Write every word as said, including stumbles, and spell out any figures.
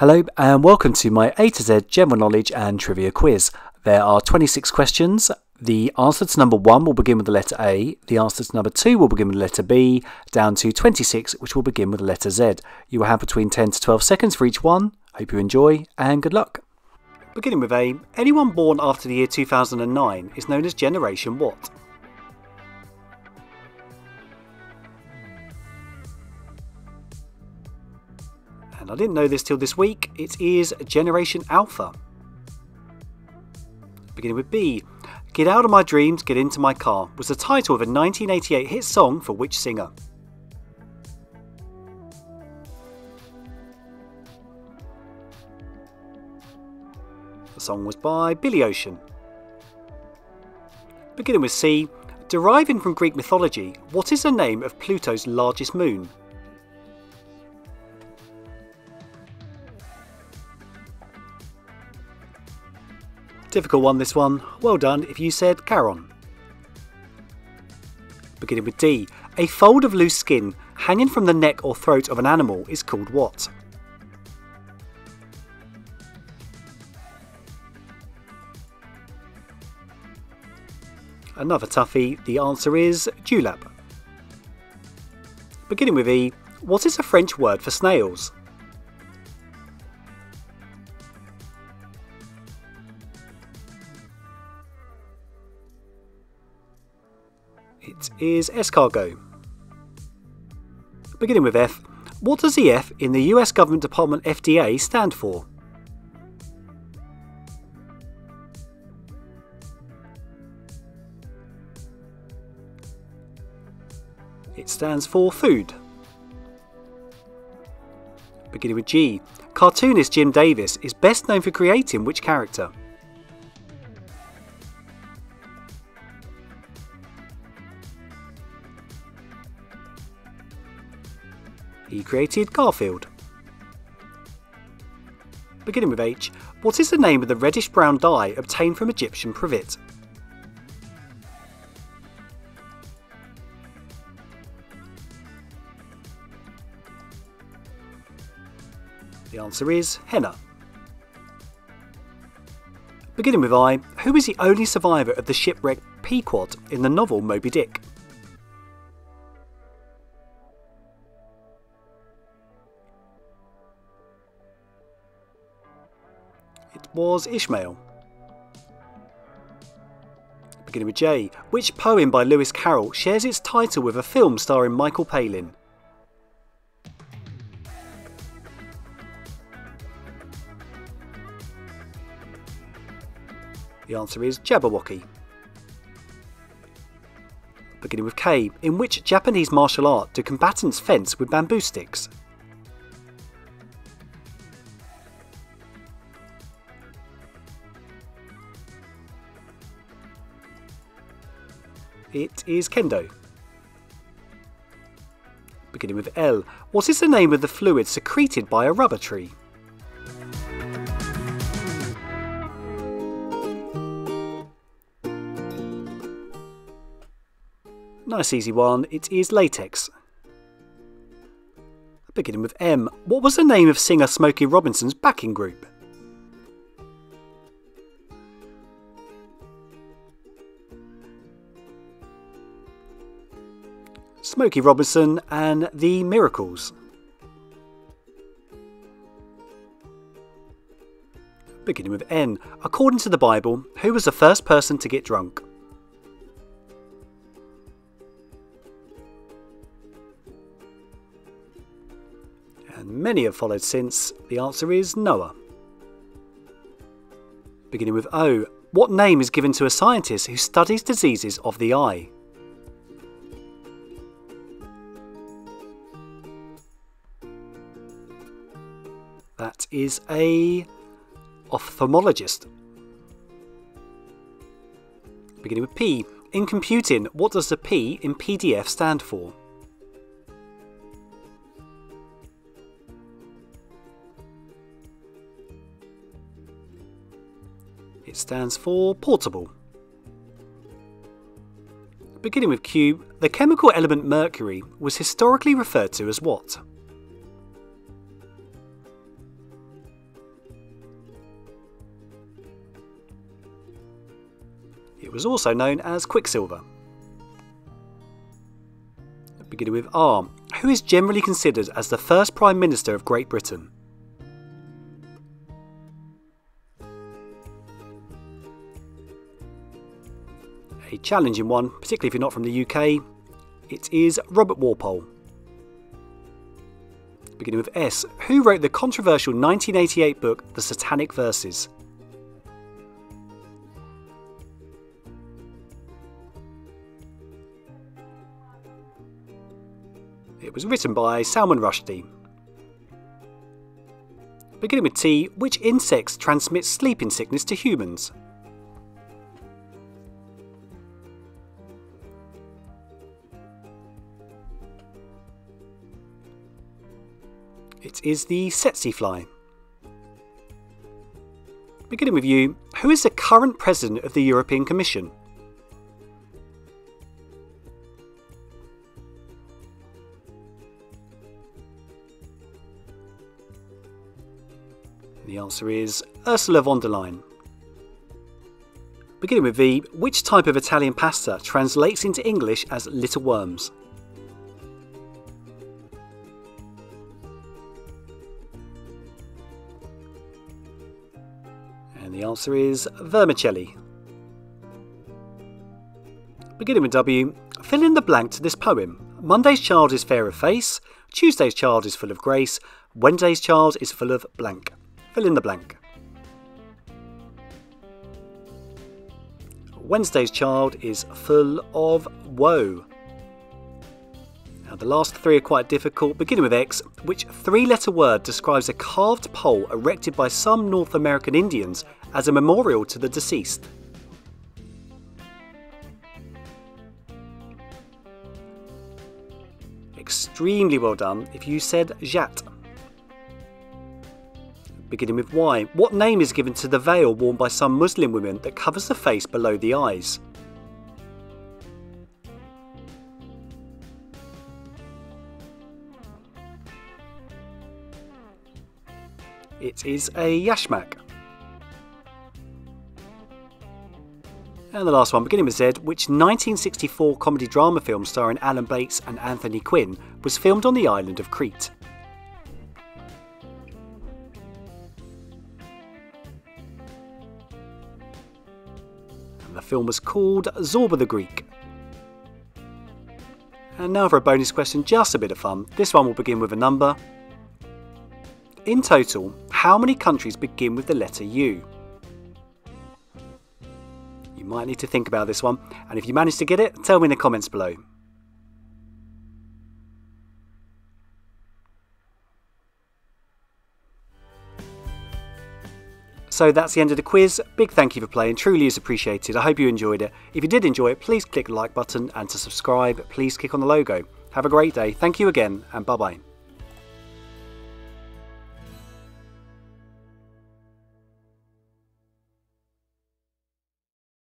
Hello and welcome to my A to Z general knowledge and trivia quiz. There are twenty-six questions. The answer to number one will begin with the letter A, the answer to number two will begin with the letter B, down to twenty-six which will begin with the letter Z. You will have between ten to twelve seconds for each one. Hope you enjoy and good luck. Beginning with A, anyone born after the year two thousand nine is known as Generation what? And I didn't know this till this week, it is Generation Alpha. Beginning with B, Get Out of My Dreams, Get Into My Car was the title of a nineteen eighty-eight hit song for which singer? The song was by Billy Ocean. Beginning with C, deriving from Greek mythology, what is the name of Pluto's largest moon? Difficult one this one, well done if you said Charon. Beginning with D, a fold of loose skin hanging from the neck or throat of an animal is called what? Another toughie, the answer is dewlap. Beginning with E, what is a French word for snails? It is escargot. Beginning with F, what does the F in the U S government department F D A stand for? It stands for food. Beginning with G, cartoonist Jim Davis is best known for creating which character? He created Garfield. Beginning with H, what is the name of the reddish-brown dye obtained from Egyptian privet? The answer is henna. Beginning with I, who is the only survivor of the shipwreck Pequod in the novel Moby Dick? Was Ishmael. Beginning with J, which poem by Lewis Carroll shares its title with a film starring Michael Palin? The answer is Jabberwocky. Beginning with K, in which Japanese martial art do combatants fence with bamboo sticks? It is kendo. Beginning with L, what is the name of the fluid secreted by a rubber tree? Nice easy one, it is latex. Beginning with M, what was the name of singer Smokey Robinson's backing group? Smokey Robinson and The Miracles. Beginning with N, according to the Bible, who was the first person to get drunk? And many have followed since. The answer is Noah. Beginning with O, what name is given to a scientist who studies diseases of the eye? That is a ophthalmologist. Beginning with P, in computing, what does the P in P D F stand for? It stands for portable. Beginning with Q, the chemical element mercury was historically referred to as what? It was also known as Quicksilver. Beginning with R. Who is generally considered as the first Prime Minister of Great Britain? A challenging one, particularly if you're not from the U K. It is Robert Walpole. Beginning with S. Who wrote the controversial nineteen eighty-eight book The Satanic Verses? It was written by Salman Rushdie. Beginning with T. Which insects transmit sleeping sickness to humans? It is the tsetse fly. Beginning with U. Who is the current President of the European Commission? The answer is Ursula von der Leyen. Beginning with V. Which type of Italian pasta translates into English as little worms? And the answer is vermicelli. Beginning with W. Fill in the blank to this poem. Monday's child is fair of face, Tuesday's child is full of grace, Wednesday's child is full of blank. Fill in the blank. Wednesday's child is full of woe. Now the last three are quite difficult. Beginning with X. Which three-letter word describes a carved pole erected by some North American Indians as a memorial to the deceased? Extremely well done if you said xat. Beginning with Y. What name is given to the veil worn by some Muslim women that covers the face below the eyes? It is a yashmak. And the last one, beginning with Z. Which nineteen sixty-four comedy drama film starring Alan Bates and Anthony Quinn was filmed on the island of Crete? And the film was called Zorba the Greek. And now for a bonus question, just a bit of fun. This one will begin with a number. In total, how many countries begin with the letter U? You might need to think about this one, and if you manage to get it, tell me in the comments below. So that's the end of the quiz. Big thank you for playing, truly is appreciated. I hope you enjoyed it. If you did enjoy it, please click the like button, and to subscribe, please click on the logo. Have a great day, thank you again, and bye bye.